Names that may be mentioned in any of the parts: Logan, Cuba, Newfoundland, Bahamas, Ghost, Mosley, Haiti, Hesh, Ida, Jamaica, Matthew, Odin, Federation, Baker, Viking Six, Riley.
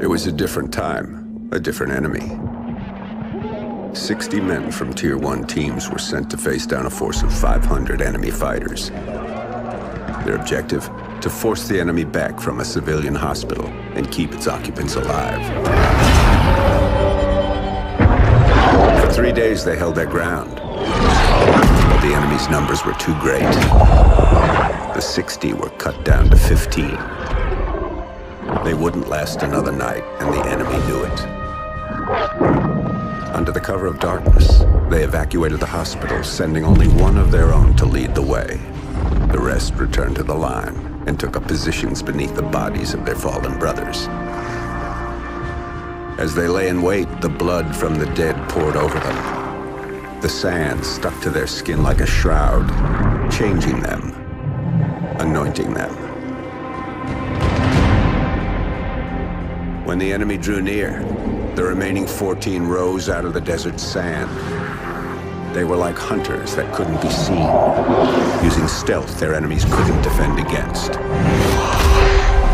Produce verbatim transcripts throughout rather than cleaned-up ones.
It was a different time, a different enemy. sixty men from Tier one teams were sent to face down a force of five hundred enemy fighters. Their objective? To force the enemy back from a civilian hospital and keep its occupants alive. For three days they held their ground, but the enemy's numbers were too great. The sixty were cut down to fifteen. They wouldn't last another night, and the enemy knew it. Under the cover of darkness, they evacuated the hospital, sending only one of their own to lead the way. The rest returned to the line and took up positions beneath the bodies of their fallen brothers. As they lay in wait, the blood from the dead poured over them. The sand stuck to their skin like a shroud, changing them, anointing them. When the enemy drew near, the remaining fourteen rose out of the desert sand. They were like hunters that couldn't be seen, using stealth their enemies couldn't defend against.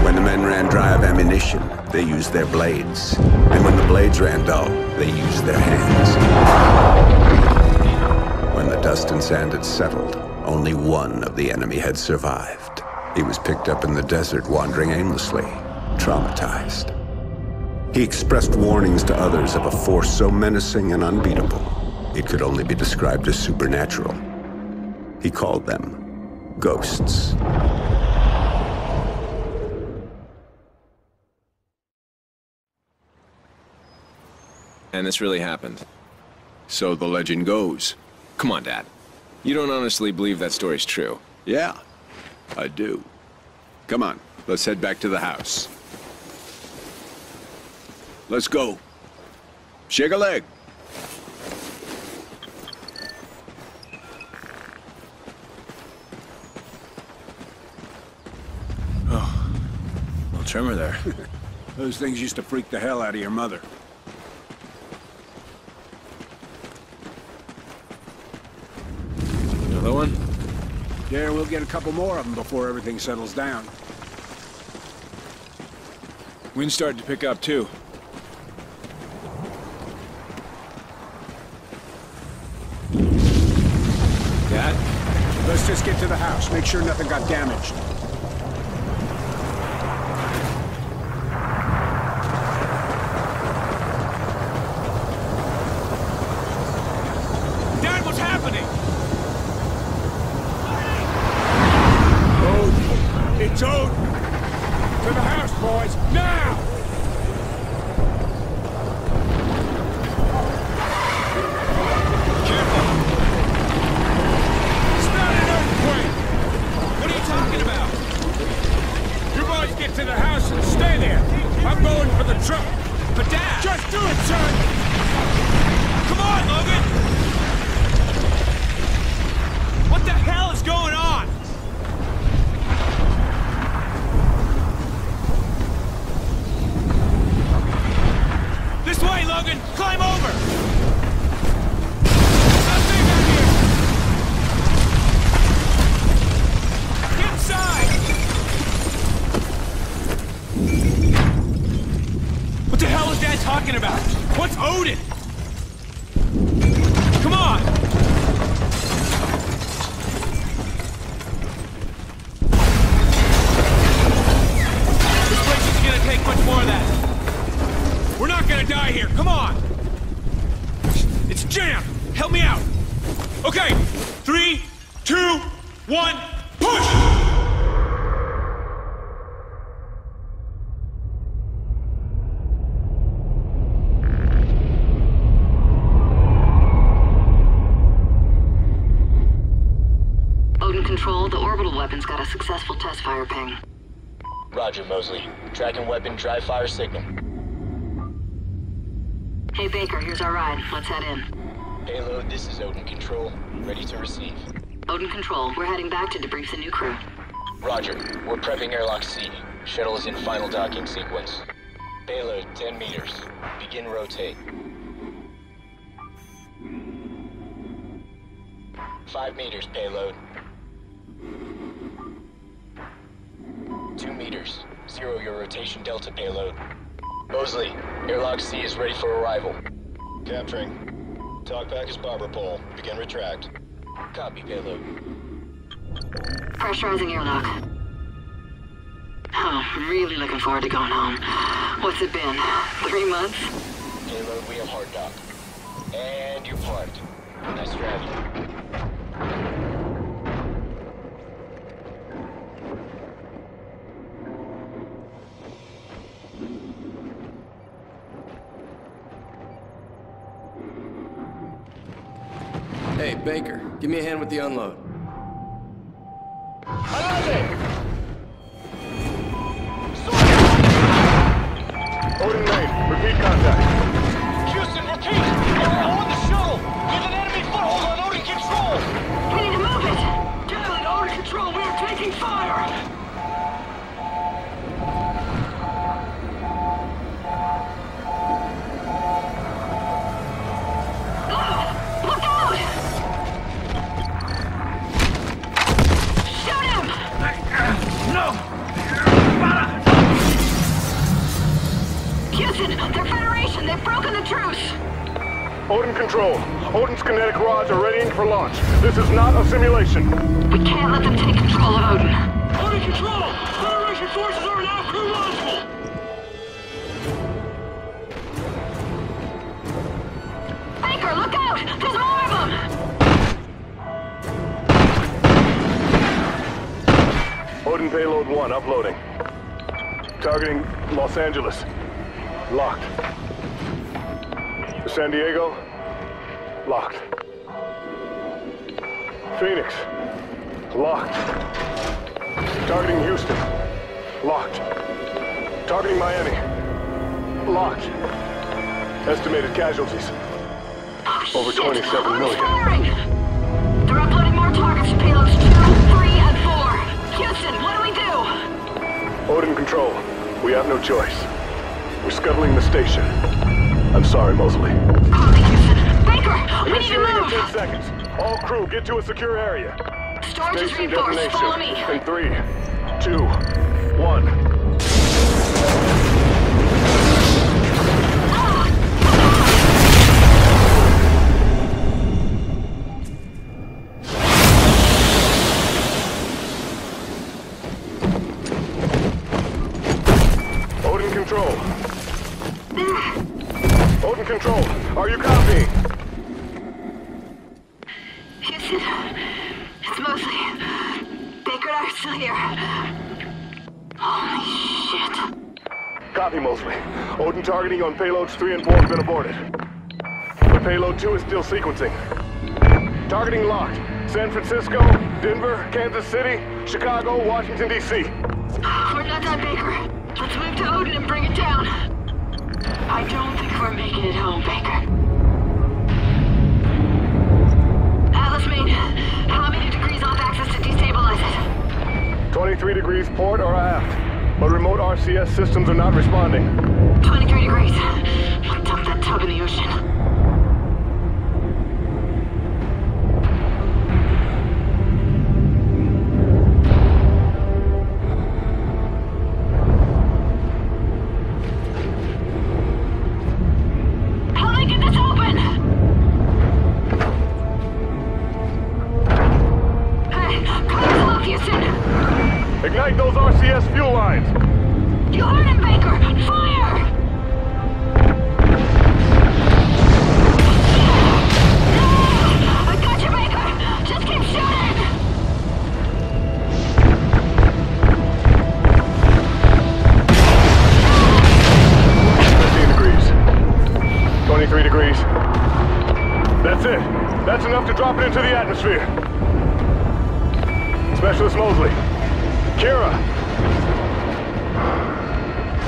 When the men ran dry of ammunition, they used their blades. And when the blades ran dull, they used their hands. When the dust and sand had settled, only one of the enemy had survived. He was picked up in the desert, wandering aimlessly, traumatized. He expressed warnings to others of a force so menacing and unbeatable, it could only be described as supernatural. He called them ghosts. And this really happened. So the legend goes. Come on, Dad. You don't honestly believe that story's true. Yeah, I do. Come on, let's head back to the house. Let's go. Shake a leg. Oh, a little tremor there. Those things used to freak the hell out of your mother. Another one? Yeah, we'll get a couple more of them before everything settles down. Wind's starting to pick up, too. Let's just get to the house. Make sure nothing got damaged. Dad, what's happening? Odin! It's Odin! To the house, boys! Now! To the house and stay there. I'm going for the truck. But Dad! Just do it, son! Come on, Logan! What the hell is going on? This way, Logan! Climb over! Nothing out here! Get inside! What the hell is Dad talking about? What's Odin? Come on! This place isn't gonna take much more of that. We're not gonna die here, come on! It's jammed! Help me out! Okay, three, two, one, push! Successful test fire ping. Roger, Mosley. Tracking weapon dry fire signal. Hey, Baker, here's our ride. Let's head in. Payload, this is Odin Control. Ready to receive. Odin Control, we're heading back to debrief the new crew. Roger. We're prepping airlock C. Shuttle is in final docking sequence. Payload, ten meters. Begin rotate. five meters, payload. Two meters. Zero your rotation delta payload. Mosley, airlock C is ready for arrival. Capturing. Talkback is Barber Pole. Begin retract. Copy, payload. Pressurizing airlock. Huh, really looking forward to going home. What's it been? Three months? Payload, we have hard dock. And you're parked. Nice strategy. Hey, Baker, give me a hand with the unload. Unloading! Odin Lane, repeat contact. Houston, repeat! Everyone on the shuttle! There's an enemy foothold on Odin Control! We need to move it! Gavin, Odin Control, we are taking fire! Control. Odin's kinetic rods are readying for launch. This is not a simulation. We can't let them take control of Odin. Odin Control! Federation forces are now cruisable! Baker, look out! There's more of them! Odin payload one uploading. Targeting Los Angeles. Locked. San Diego. Locked. Phoenix. Locked. Targeting Houston. Locked. Targeting Miami. Locked. Estimated casualties. Oh, over shit. twenty-seven million. Firing. They're uploading more targets to payloads two, three, and four. Houston, what do we do? Odin Control, we have no choice. We're scuttling the station. I'm sorry, Mosley. Initiating in ten seconds. All crew, get to a secure area. Storage is reinforced. Follow me. In three, two, one. Ah! Ah! Odin Control. Ah. Odin Control, are you copying? It's Mosley. Baker and I are still here. Holy shit. Copy, Mosley. Odin targeting on payloads three and four have been aborted. But payload two is still sequencing. Targeting locked. San Francisco, Denver, Kansas City, Chicago, Washington, D C We're not done, Baker. Let's move to Odin and bring it down. I don't think we're making it home, Baker. How many degrees off axis to destabilize it? twenty-three degrees port or aft, but remote R C S systems are not responding. twenty-three degrees. We'll dump that tub in the ocean. Ignite those R C S fuel lines! You heard him, Baker! Fire! No! I got you, Baker! Just keep shooting! fifteen degrees. twenty-three degrees. That's it. That's enough to drop it into the atmosphere. Specialist Mosley. Kira!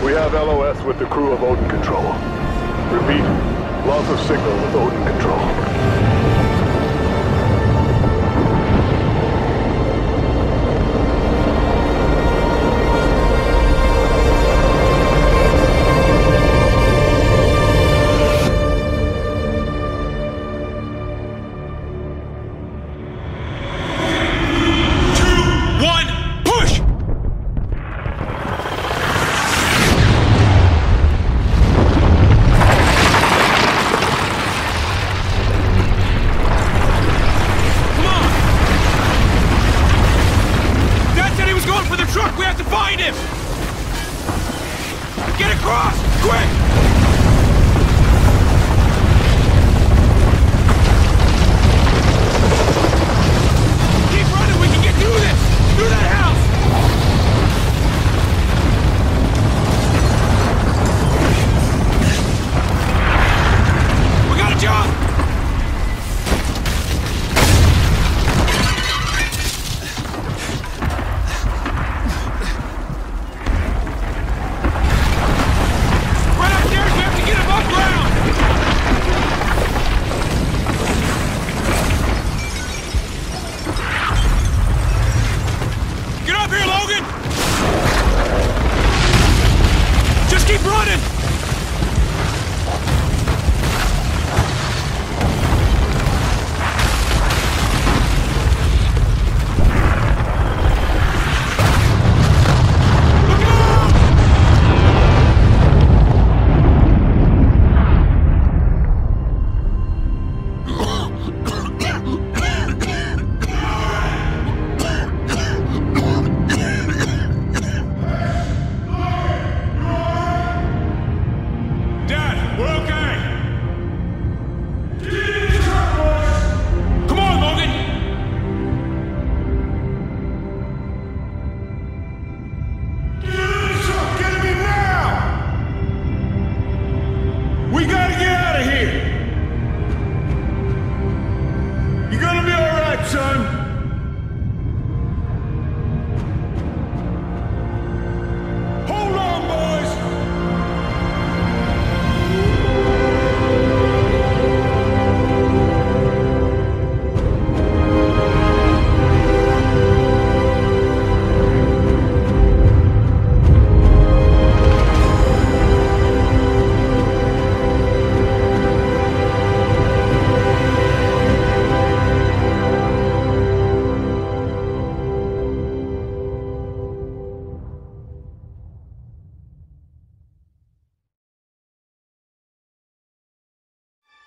We have L O S with the crew of Odin Control. Repeat, loss of signal with Odin Control. Get across! Quick! Keep running, we can get through this! Through that house! We got a job!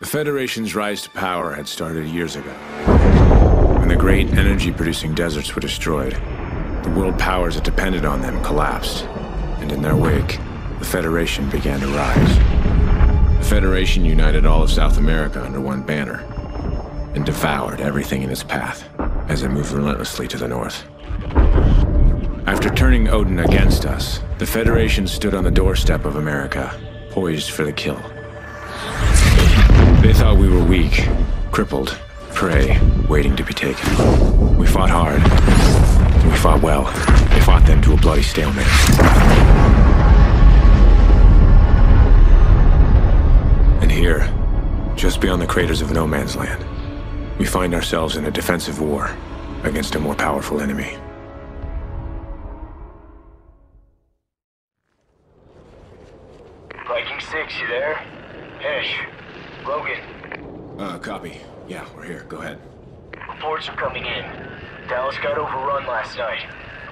The Federation's rise to power had started years ago, when the great energy-producing deserts were destroyed. The world powers that depended on them collapsed, and in their wake, the Federation began to rise. The Federation united all of South America under one banner, and devoured everything in its path, as it moved relentlessly to the north. After turning Odin against us, the Federation stood on the doorstep of America, poised for the kill. They thought we were weak, crippled, prey, waiting to be taken. We fought hard. We fought well. They fought them to a bloody stalemate. And here, just beyond the craters of No Man's Land, we find ourselves in a defensive war against a more powerful enemy. Viking Six, you there? Hesh. Logan. Uh, copy. Yeah, we're here. Go ahead. Reports are coming in. Dallas got overrun last night.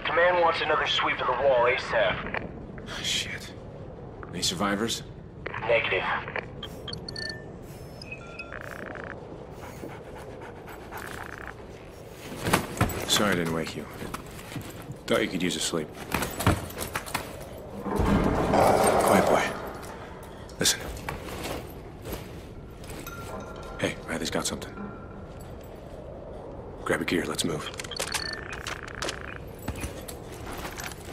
Command wants another sweep of the wall ASAP. Oh, shit. Any survivors? Negative. Sorry I didn't wake you. Thought you could use a sleep. Quiet boy. Listen. Hey, Riley's got something. Grab a gear, let's move.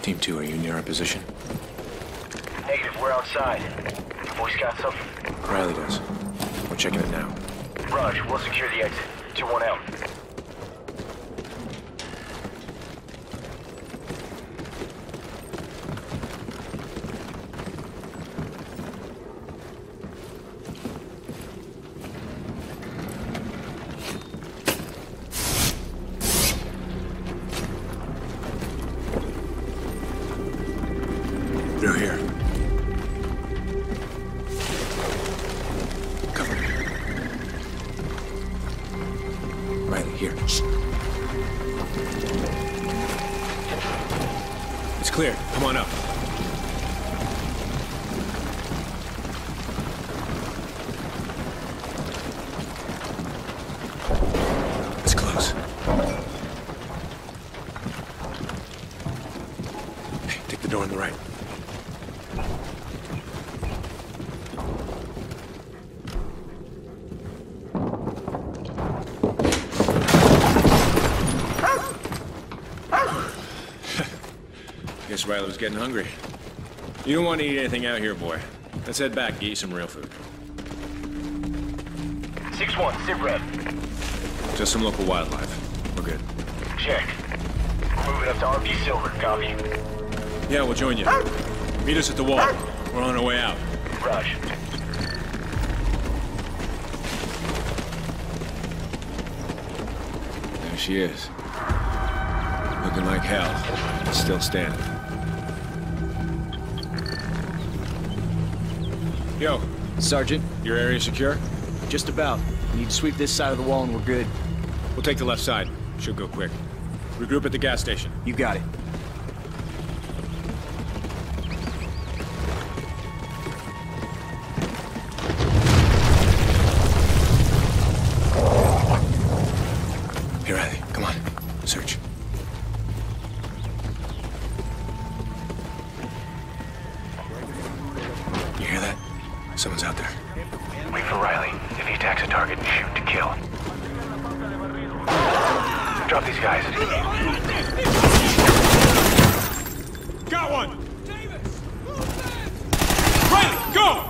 Team two, are you near our position? Negative, we're outside. The boy's got something. Riley does. We're checking it now. Raj, we'll secure the exit. two one out. Hey, take the door on the right. Riley was getting hungry. You don't want to eat anything out here, boy. Let's head back and get you some real food. six one, sit rev. Just some local wildlife. We're good. Check. Moving up to R P Silver, copy. Yeah, we'll join you. Meet us at the wall. We're on our way out. Rush. There she is. Looking like hell. Still standing. Yo. Sergeant. Your area secure? Just about. We need to sweep this side of the wall and we're good. We'll take the left side. Should go quick. Regroup at the gas station. You got it. Hey, Riley, come on. Search. You hear that? Someone's out there. Wait for Riley. If he attacks a target, shoot to kill. Drop these guys. Got one! Davis! Riley, go!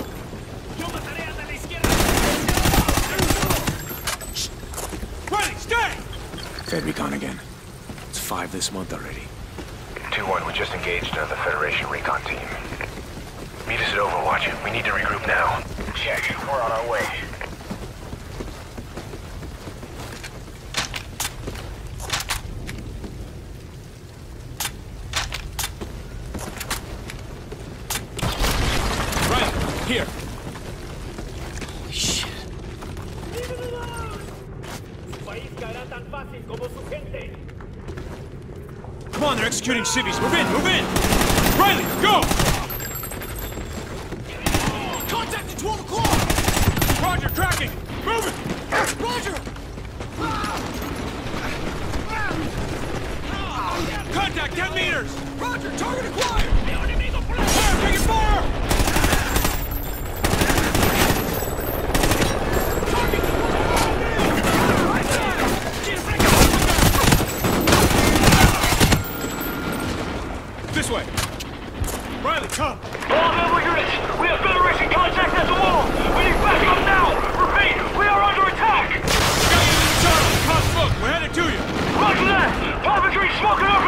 Riley, stay! Fed recon again. It's five this month already. two one, we just engaged another Federation recon team. Meet us at Overwatch. We need to regroup now. Check. We're on our way. Here. Holy shit. Leave it alone. Come on, they're executing civvies. Move in, move in. Riley, go. Contact at twelve o'clock. Roger, tracking. Move it. Roger. Contact ten meters. Roger, target acquired. Fire, taking fire. This way! Riley, come! All available units! We have Federation contact at the wall! We need backup now! Repeat! We are under attack! Got you in the tunnel! Pop smoke! We're headed to you! Roger that! Pop a green smoke in our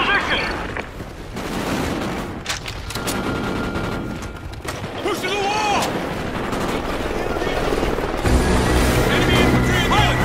position! Push to the wall! Enemy infantry! Riley!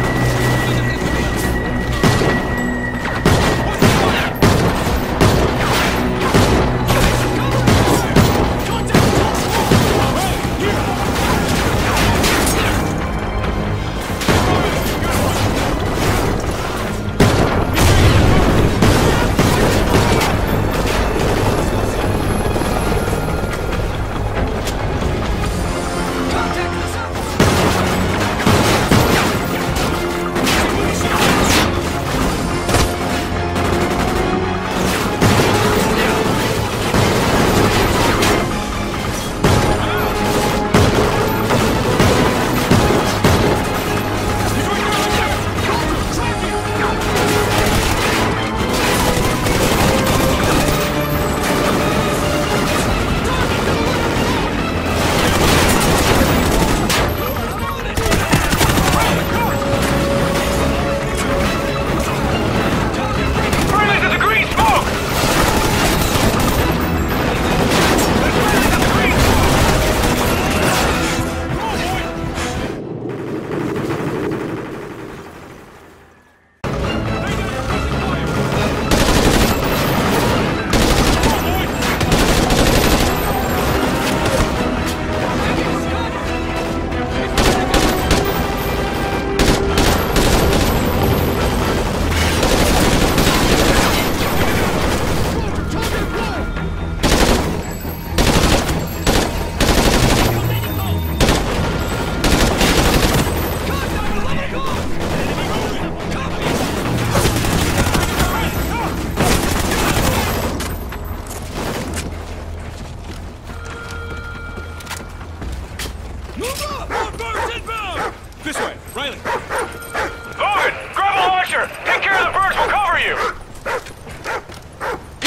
Take care of the birds, we'll cover you!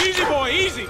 Easy, boy, easy!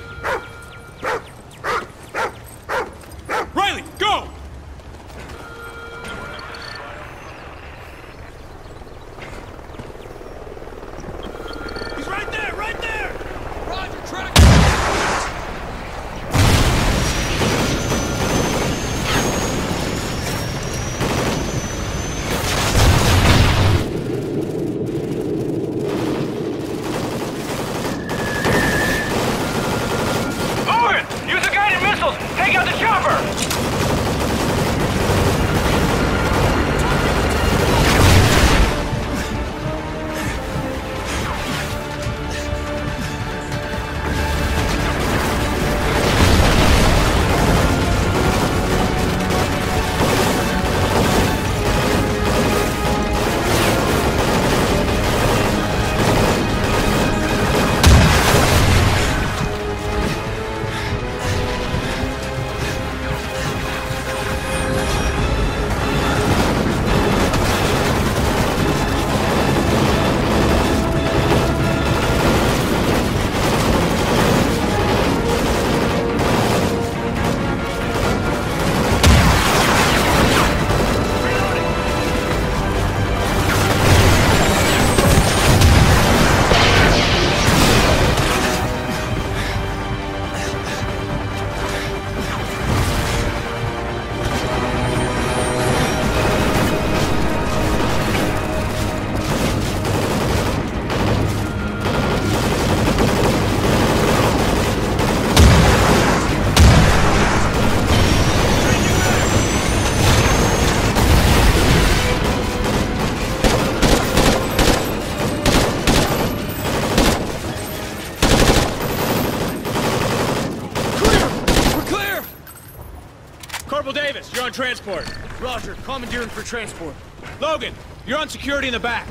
Corporal Davis, you're on transport. Roger, commandeering for transport. Logan, you're on security in the back.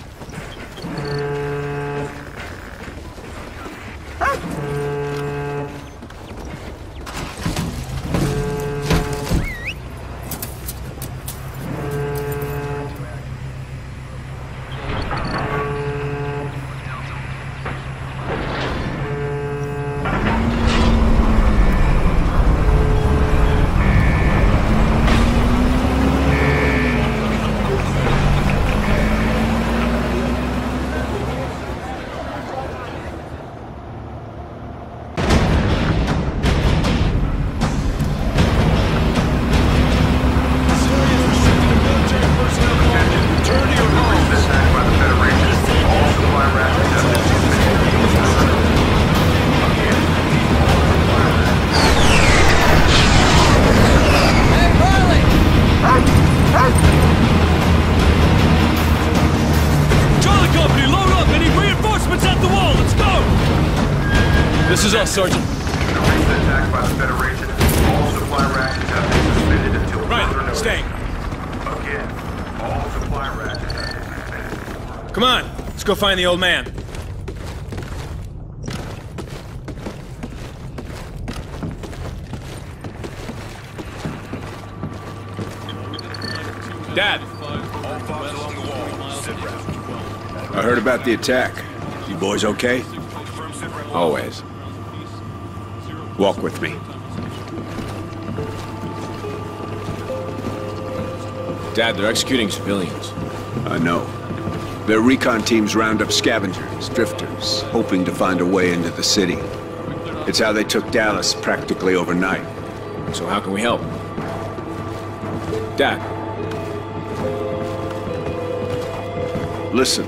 Sergeant. Recent attack by the Federation. All supply rations have been suspended until further notice. Stay. Again, all supply rations have been suspended. Come on, let's go find the old man. Dad. All files along the wall. Sit round. I heard about the attack. You boys okay? Always. Walk with me. Dad, they're executing civilians. I know. Their recon teams round up scavengers, drifters, hoping to find a way into the city. It's how they took Dallas practically overnight. So how can we help? Dad. Listen,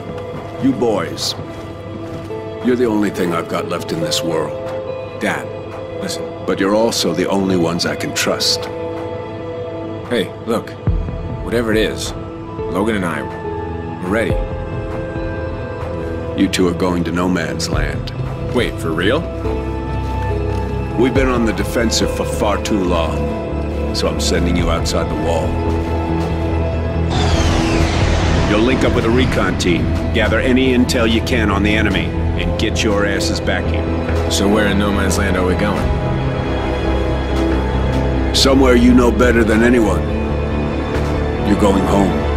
you boys. You're the only thing I've got left in this world. Dad. Listen, but you're also the only ones I can trust. Hey, look. Whatever it is, Logan and I, we're ready. You two are going to no man's land. Wait, for real? We've been on the defensive for far too long, so I'm sending you outside the wall. You'll link up with a recon team, gather any intel you can on the enemy, and get your asses back here. So where in no man's land are we going? Somewhere you know better than anyone. You're going home.